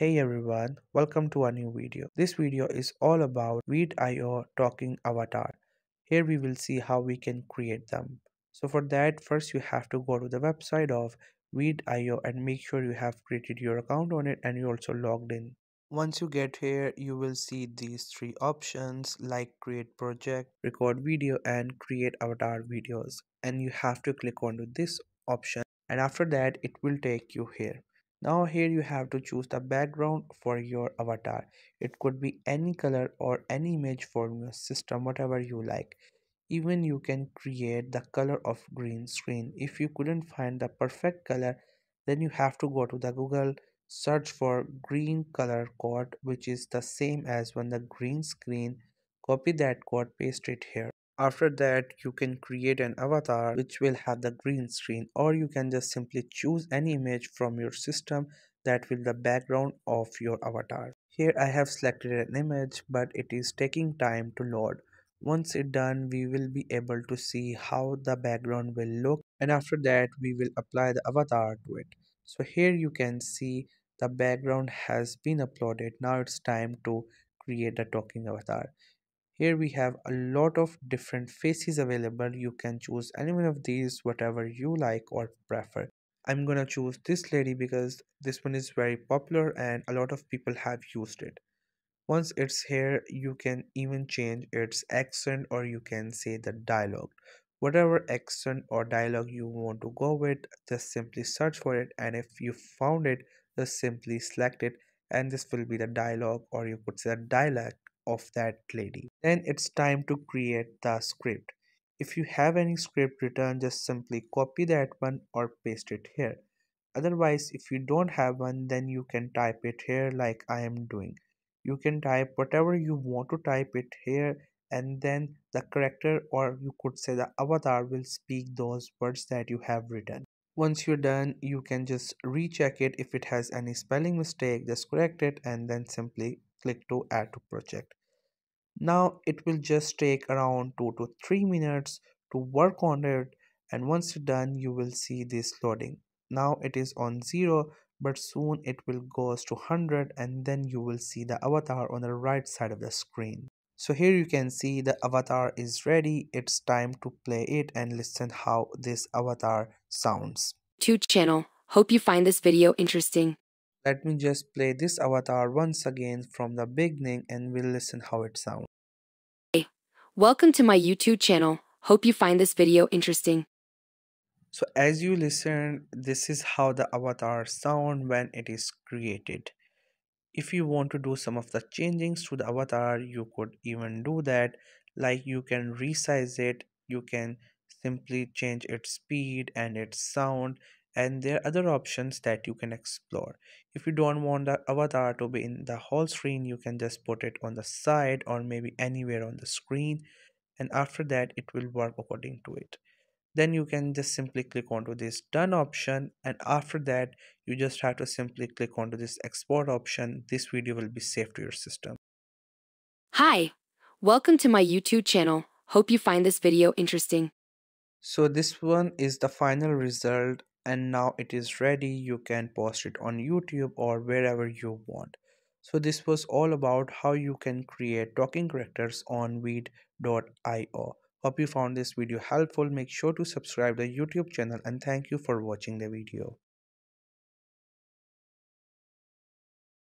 Hey everyone, welcome to a new video. This video is all about Veed.io talking avatar. Here we will see how we can create them. So for that, first you have to go to the website of Veed.io and make sure you have created your account on it and you also logged in. Once you get here, you will see these three options like create project, record video and create avatar videos. And you have to click onto this option and after that it will take you here. Now here you have to choose the background for your avatar. It could be any color or any image from your system, whatever you like. Even you can create the color of green screen. If you couldn't find the perfect color, then you have to go to the Google, search for green color code, which is the same as when the green screen. Copy that code, paste it here. After that, you can create an avatar which will have the green screen, or you can just simply choose any image from your system that will be the background of your avatar. Here I have selected an image, but it is taking time to load. Once it's done, we will be able to see how the background will look, and after that we will apply the avatar to it. So here you can see the background has been uploaded. Now it's time to create a talking avatar. Here we have a lot of different faces available. You can choose any one of these, whatever you like or prefer. I'm gonna choose this lady because this one is very popular and a lot of people have used it. Once it's here, you can even change its accent, or you can say the dialogue. Whatever accent or dialogue you want to go with, just simply search for it, and if you found it, just simply select it, and this will be the dialogue, or you could say the dialect of that lady. Then it's time to create the script. If you have any script written, just simply copy that one or paste it here. Otherwise, if you don't have one, then you can type it here like I am doing. You can type whatever you want to type it here, and then the character, or you could say the avatar, will speak those words that you have written. Once you're done, you can just recheck it. If it has any spelling mistake, just correct it and then simply click to add to project. Now it will just take around 2 to 3 minutes to work on it, and once you're done you will see this loading. Now it is on 0, but soon it will go to 100, and then you will see the avatar on the right side of the screen. So here you can see the avatar is ready. It's time to play it and listen how this avatar sounds. YouTube channel, hope you find this video interesting. Let me just play this avatar once again from the beginning and we'll listen how it sounds. Hey, welcome to my YouTube channel. Hope you find this video interesting. So as you listen, this is how the avatar sounds when it is created. If you want to do some of the changings to the avatar, you could even do that. Like you can resize it, you can simply change its speed and its sound. And there are other options that you can explore. If you don't want the avatar to be in the whole screen, you can just put it on the side or maybe anywhere on the screen, and after that it will work according to it. Then you can just simply click onto this done option, and after that you just have to simply click onto this export option. This video will be saved to your system. Hi, welcome to my YouTube channel. Hope you find this video interesting. So this one is the final result. And now it is ready. You can post it on YouTube or wherever you want. So this was all about how you can create talking characters on Veed.io. Hope you found this video helpful. Make sure to subscribe to the YouTube channel, and thank you for watching the video.